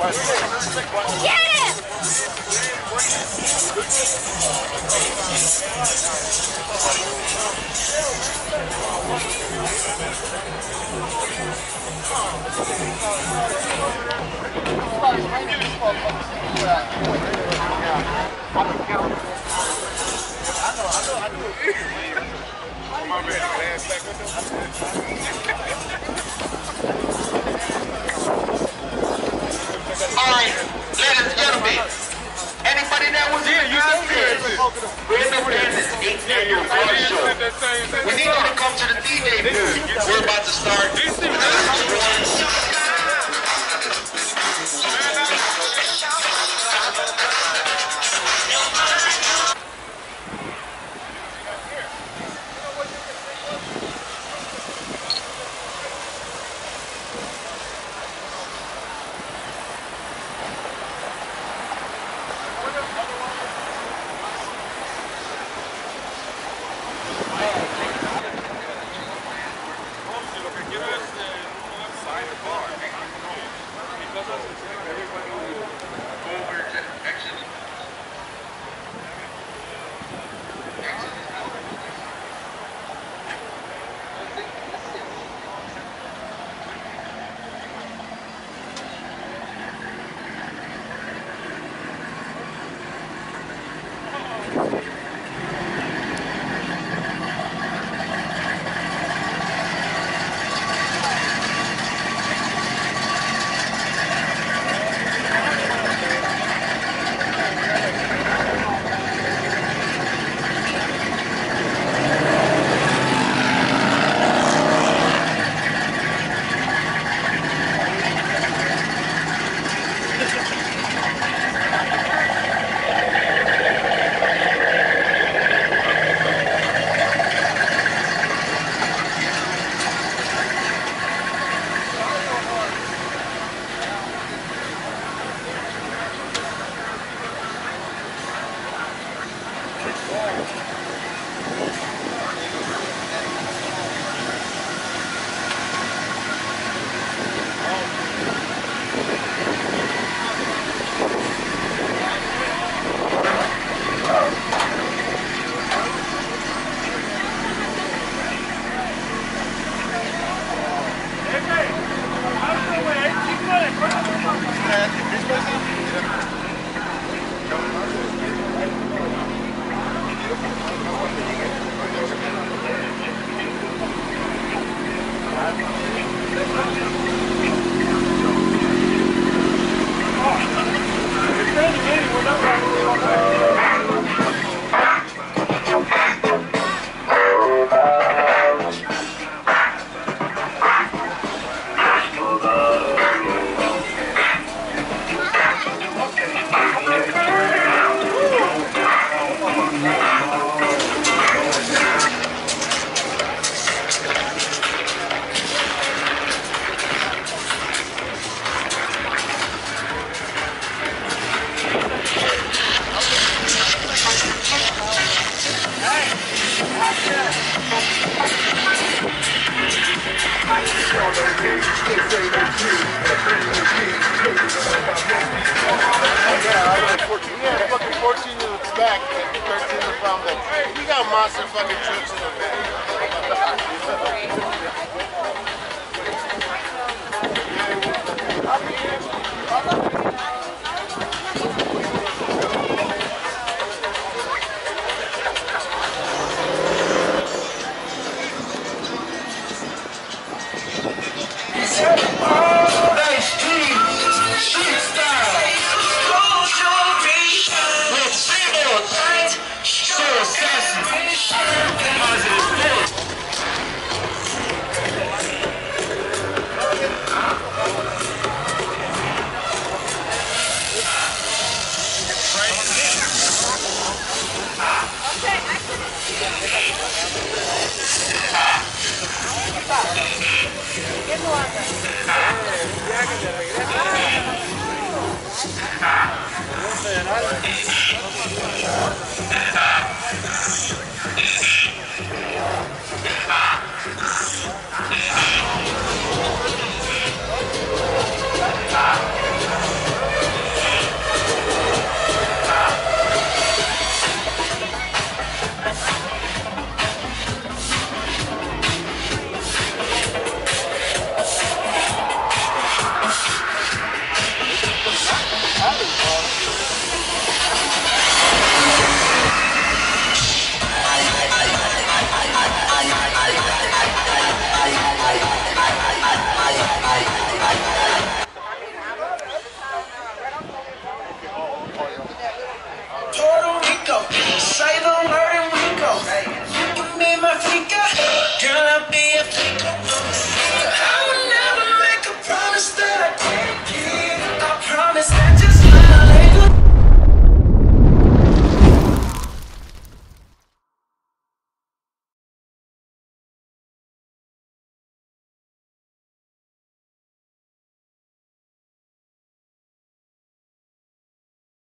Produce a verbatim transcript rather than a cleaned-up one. Get him! I'm ready to All right, ladies and gentlemen, anybody that was here, you know this. We're in the Brandon's eighth annual party show. We need you to come to the D J booth. We're about to start. Get more.